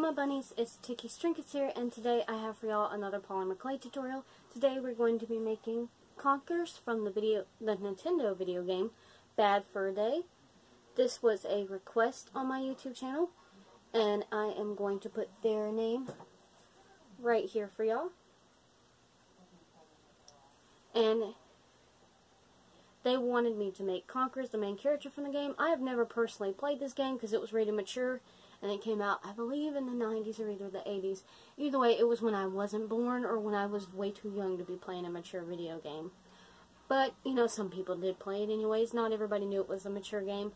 my bunnies, it's Tiki Strinkets here, and today I have for y'all another polymer clay tutorial. Today we're going to be making Conkers from the Nintendo video game, Bad Fur Day. This was a request on my YouTube channel, and I am going to put their name right here for y'all. And they wanted me to make Conkers, the main character from the game. I have never personally played this game because it was rated mature. And it came out, I believe, in the 90s or either the 80s. Either way, it was when I wasn't born or when I was way too young to be playing a mature video game. But, you know, some people did play it anyways. Not everybody knew it was a mature game.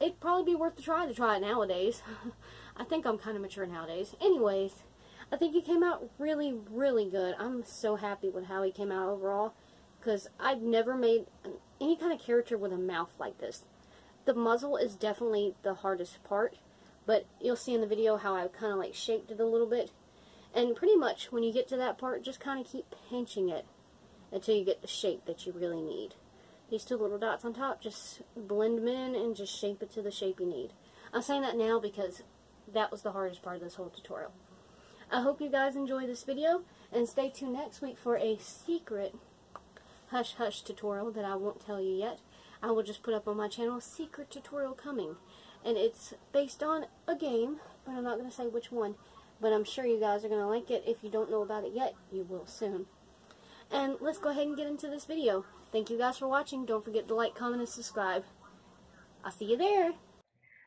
It'd probably be worth a try to try it nowadays. I think I'm kind of mature nowadays. Anyways, I think it came out really, really good. I'm so happy with how it came out overall, because I've never made any kind of character with a mouth like this. The muzzle is definitely the hardest part. But you'll see in the video how I kind of like shaped it a little bit. And pretty much when you get to that part, just kind of keep pinching it until you get the shape that you really need. These two little dots on top, just blend them in and just shape it to the shape you need. I'm saying that now because that was the hardest part of this whole tutorial. I hope you guys enjoy this video, and stay tuned next week for a secret hush hush tutorial that I won't tell you yet. I will just put up on my channel, secret tutorial coming. And it's based on a game, but I'm not going to say which one. But I'm sure you guys are going to like it. If you don't know about it yet, you will soon. And let's go ahead and get into this video. Thank you guys for watching. Don't forget to like, comment, and subscribe. I'll see you there.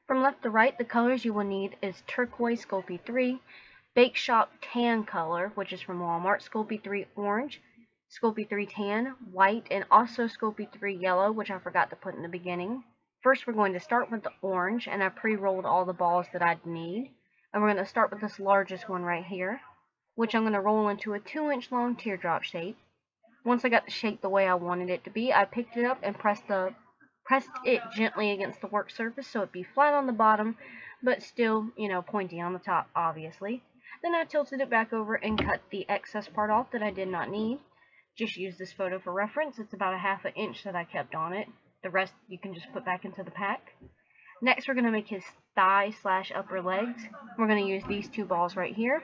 From left to right, the colors you will need is turquoise Sculpey 3, Bake Shop tan color, which is from Walmart, Sculpey 3 orange, Sculpey 3 tan, white, and also Sculpey 3 yellow, which I forgot to put in the beginning. First, we're going to start with the orange, and I pre-rolled all the balls that I'd need. And we're going to start with this largest one right here, which I'm going to roll into a 2-inch long teardrop shape. Once I got the shape the way I wanted it to be, I picked it up and pressed it gently against the work surface so it'd be flat on the bottom, but still, you know, pointy on the top, obviously. Then I tilted it back over and cut the excess part off that I did not need. Just use this photo for reference. It's about a 1/2 inch that I kept on it. The rest you can just put back into the pack. Next, we're going to make his thigh/upper legs. We're going to use these two balls right here.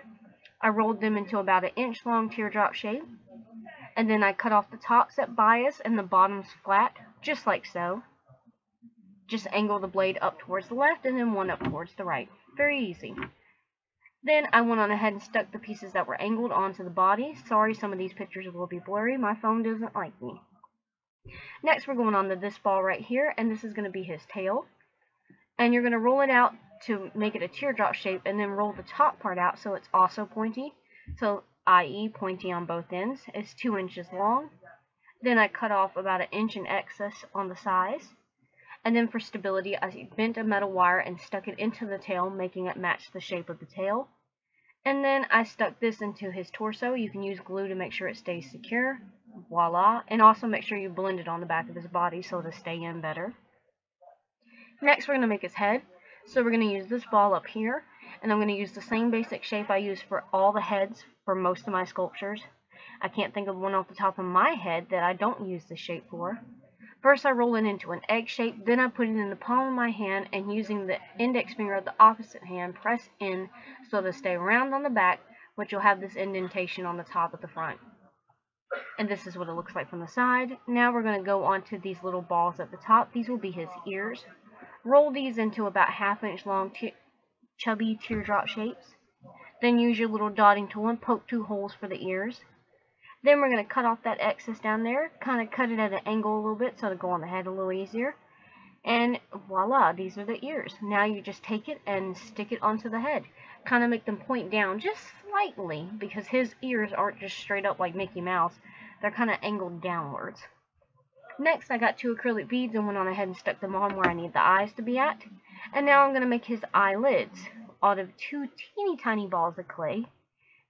I rolled them into about an inch long teardrop shape. And then I cut off the tops at bias and the bottoms flat, just like so. Just angle the blade up towards the left and then one up towards the right. Very easy. Then I went on ahead and stuck the pieces that were angled onto the body. Sorry, some of these pictures will be blurry. My phone doesn't like me. Next, we're going on to this ball right here, and this is going to be his tail. And you're going to roll it out to make it a teardrop shape, and then roll the top part out so it's also pointy, so i.e. pointy on both ends. It's 2 inches long. Then I cut off about 1 inch in excess on the size. And then for stability, I bent a metal wire and stuck it into the tail, making it match the shape of the tail. And then I stuck this into his torso. You can use glue to make sure it stays secure. Voila. And also make sure you blend it on the back of his body so it'll stay in better. Next, we're going to make his head. So we're going to use this ball up here. And I'm going to use the same basic shape I use for all the heads for most of my sculptures. I can't think of one off the top of my head that I don't use this shape for. First, I roll it into an egg shape. Then I put it in the palm of my hand, and using the index finger of the opposite hand, press in so it'll stay round on the back, but you'll have this indentation on the top of the front. And this is what it looks like from the side. Now we're going to go on to these little balls at the top. These will be his ears. Roll these into about 1/2 inch long chubby teardrop shapes. Then use your little dotting tool and poke 2 holes for the ears. Then we're going to cut off that excess down there. Kind of cut it at an angle a little bit so it'll go on the head a little easier. And voila, these are the ears. Now you just take it and stick it onto the head. Kind of make them point down just slightly, because his ears aren't just straight up like Mickey Mouse. They're kind of angled downwards. Next, I got 2 acrylic beads and went on ahead and stuck them on where I need the eyes to be at. And now I'm going to make his eyelids out of 2 teeny tiny balls of clay.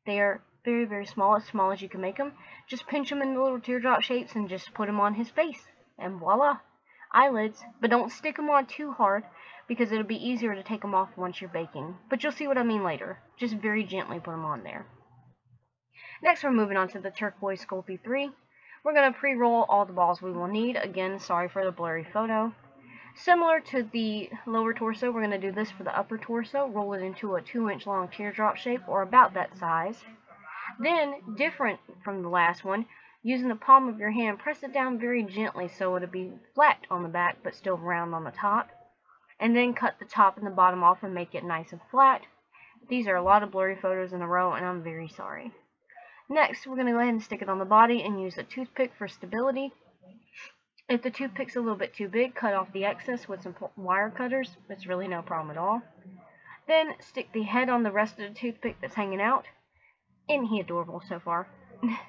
They are very, very small as you can make them. Just pinch them into little teardrop shapes and just put them on his face. And voila, eyelids. But don't stick them on too hard, because it'll be easier to take them off once you're baking. But you'll see what I mean later. Just very gently put them on there. Next, we're moving on to the turquoise Sculpey 3. We're going to pre-roll all the balls we will need. Again, sorry for the blurry photo. Similar to the lower torso, we're going to do this for the upper torso, roll it into a 2-inch long teardrop shape or about that size. Then, different from the last one, using the palm of your hand, press it down very gently so it'll be flat on the back but still round on the top. And then cut the top and the bottom off and make it nice and flat. These are a lot of blurry photos in a row and I'm very sorry. Next, we're going to go ahead and stick it on the body and use a toothpick for stability. If the toothpick's a little bit too big, cut off the excess with some wire cutters. It's really no problem at all. Then stick the head on the rest of the toothpick that's hanging out. Isn't he adorable so far?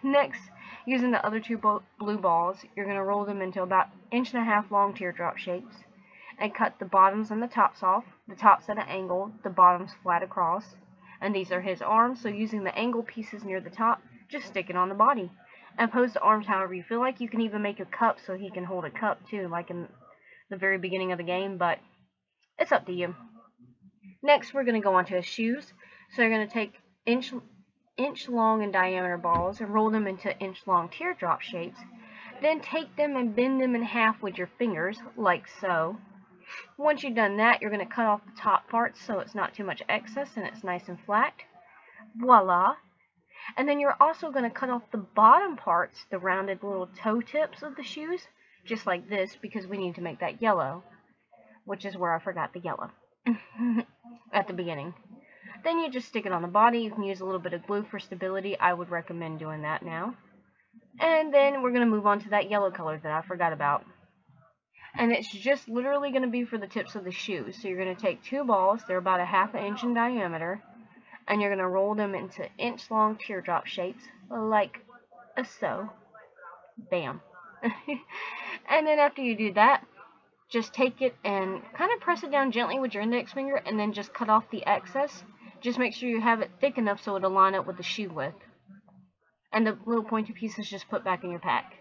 Next, using the other two blue balls, you're going to roll them into about 1.5-inch long teardrop shapes and cut the bottoms and the tops off. The tops at an angle, the bottoms flat across. And these are his arms, so using the angle pieces near the top, just stick it on the body. And pose the arms however you feel like. You can even make a cup so he can hold a cup too, like in the very beginning of the game, but it's up to you. Next, we're going to go on to his shoes. So you're going to take inch long in diameter balls and roll them into inch long teardrop shapes. Then take them and bend them in half with your fingers, like so. Once you've done that, you're going to cut off the top parts so it's not too much excess and it's nice and flat. Voila! And then you're also going to cut off the bottom parts, the rounded little toe tips of the shoes, just like this, because we need to make that yellow, which is where I forgot the yellow at the beginning. Then you just stick it on the body. You can use a little bit of glue for stability. I would recommend doing that now. And then we're going to move on to that yellow color that I forgot about. And it's just literally going to be for the tips of the shoes. So you're going to take two balls. They're about 1/2 inch in diameter. And you're going to roll them into inch-long teardrop shapes, like so. Bam. And then after you do that, just take it and kind of press it down gently with your index finger and then just cut off the excess. Just make sure you have it thick enough so it'll line up with the shoe width. And the little pointy pieces just put back in your pack.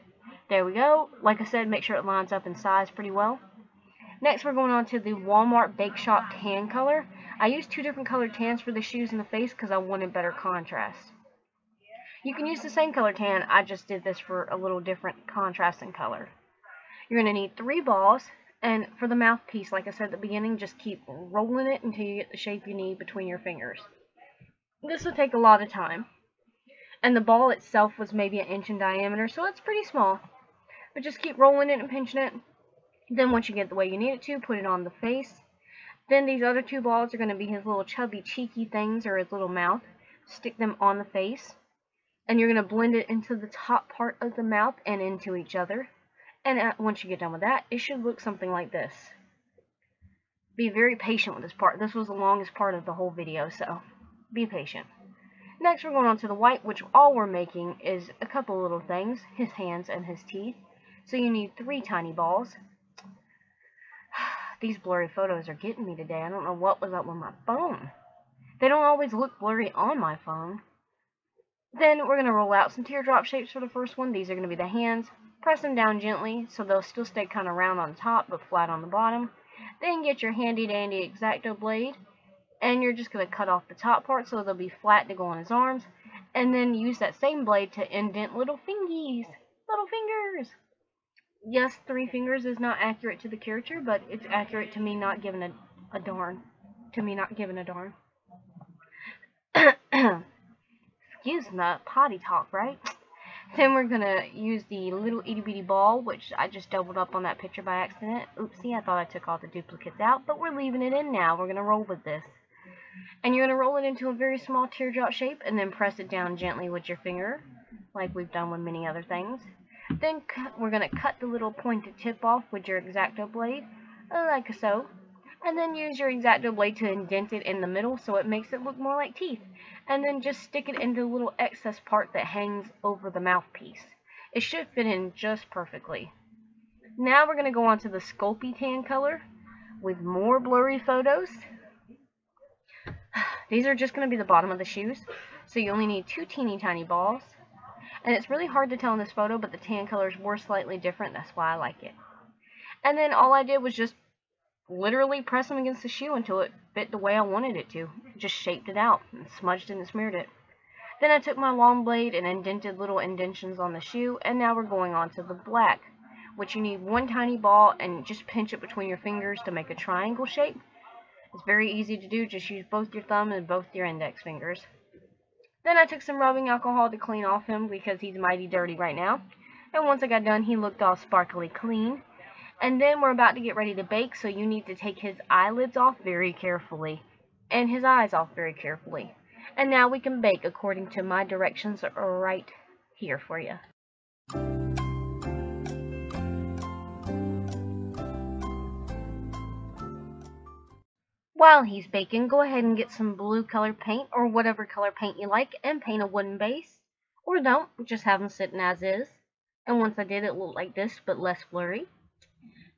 There we go. Like I said, make sure it lines up in size pretty well. Next, we're going on to the Walmart Bake Shop tan color. I used two different colored tans for the shoes and the face because I wanted better contrast. You can use the same color tan, I just did this for a little different contrast in color. You're going to need 3 balls, and for the mouthpiece, like I said at the beginning, just keep rolling it until you get the shape you need between your fingers. This will take a lot of time. And the ball itself was maybe 1 inch in diameter, so it's pretty small. But just keep rolling it and pinching it. Then once you get the way you need it to, put it on the face. Then these other 2 balls are going to be his little chubby cheeky things, or his little mouth. Stick them on the face. And you're going to blend it into the top part of the mouth and into each other. And once you get done with that, it should look something like this. Be very patient with this part. This was the longest part of the whole video, so be patient. Next, we're going on to the white, which all we're making is a couple little things, his hands and his teeth. So you need 3 tiny balls. These blurry photos are getting me today. I don't know what was up with my phone. They don't always look blurry on my phone. Then we're going to roll out some teardrop shapes for the first one. These are going to be the hands. Press them down gently so they'll still stay kind of round on top but flat on the bottom. Then get your handy dandy X-Acto blade and you're just going to cut off the top part so they'll be flat to go on his arms. And then use that same blade to indent little fingies. Little fingers! Yes, 3 fingers is not accurate to the character, but it's accurate to me not giving a darn. To me not giving a darn. Excuse the potty talk, right? Then we're going to use the little itty bitty ball, which I just doubled up on that picture by accident. Oopsie, I thought I took all the duplicates out, but we're leaving it in now. We're going to roll with this. And you're going to roll it into a very small teardrop shape, and then press it down gently with your finger, like we've done with many other things. Then we're going to cut the little pointed tip off with your X-Acto blade, like so. And then use your X-Acto blade to indent it in the middle so it makes it look more like teeth. And then just stick it into the little excess part that hangs over the mouthpiece. It should fit in just perfectly. Now we're going to go on to the Sculpey tan color with more blurry photos. These are just going to be the bottom of the shoes, so you only need 2 teeny tiny balls. And it's really hard to tell in this photo, but the tan colors were slightly different. That's why I like it. And then all I did was just literally press them against the shoe until it fit the way I wanted it to. Just shaped it out and smudged it and smeared it. Then I took my long blade and indented little indentions on the shoe. And now we're going on to the black, which you need one tiny ball and just pinch it between your fingers to make a triangle shape. It's very easy to do, just use both your thumb and both your index fingers. Then I took some rubbing alcohol to clean off him because he's mighty dirty right now. And once I got done, he looked all sparkly clean. And then we're about to get ready to bake, so you need to take his eyelids off very carefully. And his eyes off very carefully. And now we can bake according to my directions right here for you. While he's baking, go ahead and get some blue color paint or whatever color paint you like and paint a wooden base. Or don't, just have him sitting as is. And once I did, it looked like this, but less blurry.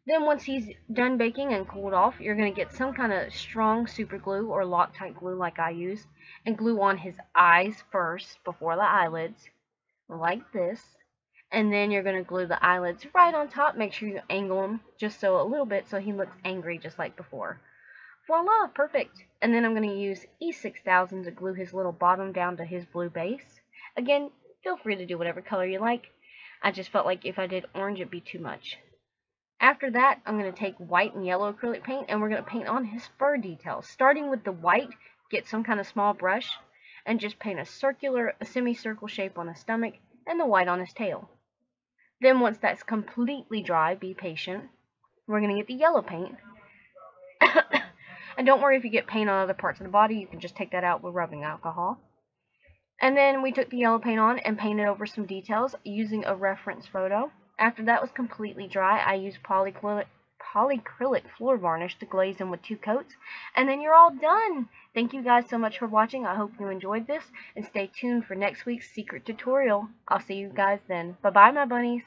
Then once he's done baking and cooled off, you're going to get some kind of strong super glue or Loctite glue like I use. And glue on his eyes first before the eyelids, like this. And then you're going to glue the eyelids right on top. Make sure you angle him just so a little bit so he looks angry just like before. Voila, perfect. And then I'm going to use e6000 to glue his little bottom down to his blue base. Again, feel free to do whatever color you like. I just felt like if I did orange, it'd be too much. After that, I'm going to take white and yellow acrylic paint, and we're going to paint on his fur details. Starting with the white, get some kind of small brush, and just paint a semicircle shape on his stomach, and the white on his tail. Then once that's completely dry, be patient, we're going to get the yellow paint. And don't worry if you get paint on other parts of the body, you can just take that out with rubbing alcohol. And then we took the yellow paint on and painted over some details using a reference photo. After that was completely dry, I used polycrylic floor varnish to glaze them with two coats. And then you're all done! Thank you guys so much for watching. I hope you enjoyed this, and stay tuned for next week's secret tutorial. I'll see you guys then. Bye-bye, my bunnies!